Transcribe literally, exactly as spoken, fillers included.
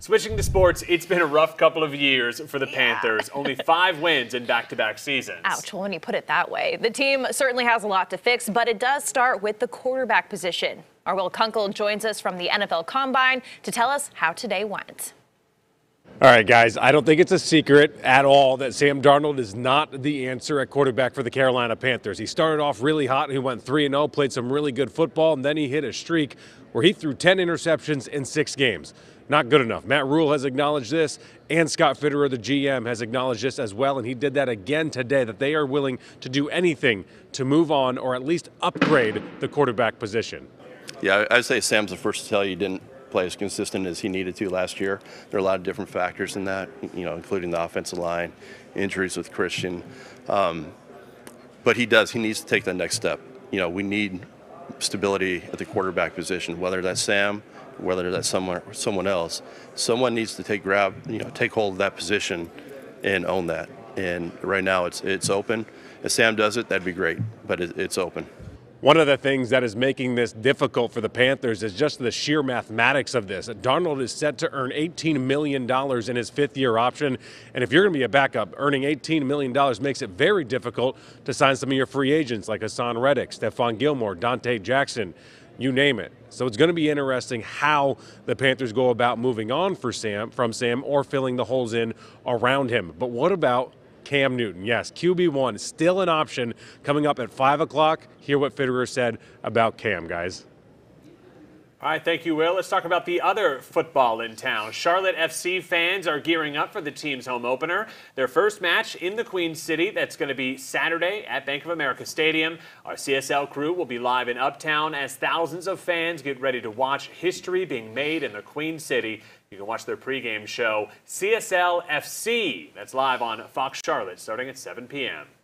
Switching to sports, it's been a rough couple of years for the yeah. Panthers. Only five wins in back-to-back seasons. Ouch, well, when you put it that way. The team certainly has a lot to fix, but it does start with the quarterback position. Our Will Kunkel joins us from the N F L Combine to tell us how today went. All right, guys, I don't think it's a secret at all that Sam Darnold is not the answer at quarterback for the Carolina Panthers. He started off really hot. He went three and oh, played some really good football, and then he hit a streak where he threw ten interceptions in six games. Not good enough. Matt Rule has acknowledged this, and Scott Fitterer, the G M, has acknowledged this as well, and he did that again today, that they are willing to do anything to move on or at least upgrade the quarterback position. Yeah, I'd say Sam's the first to tell you he didn't play as consistent as he needed to last year. There are a lot of different factors in that, you know, including the offensive line, injuries with Christian. Um, but he does, he needs to take the next step. You know, we need stability at the quarterback position, whether that's Sam, whether that's someone, someone else. Someone needs to take grab, you know, take hold of that position and own that. And right now it's, it's open. If Sam does it, that'd be great, but it, it's open. One of the things that is making this difficult for the Panthers is just the sheer mathematics of this. Darnold is set to earn eighteen million dollars in his fifth-year option, and if you're going to be a backup, earning eighteen million dollars makes it very difficult to sign some of your free agents like Hassan Reddick, Stephon Gilmore, Dante Jackson, you name it. So it's going to be interesting how the Panthers go about moving on for Sam, from Sam or filling the holes in around him. But what about Cam Newton? Yes, Q B one, still an option coming up at five o'clock. Hear what Fitterer said about Cam, guys. All right, thank you, Will. Let's talk about the other football in town. Charlotte F C fans are gearing up for the team's home opener. Their first match in the Queen City. That's going to be Saturday at Bank of America Stadium. Our C S L crew will be live in Uptown as thousands of fans get ready to watch history being made in the Queen City. You can watch their pregame show, C S L F C. That's live on Fox Charlotte starting at seven p m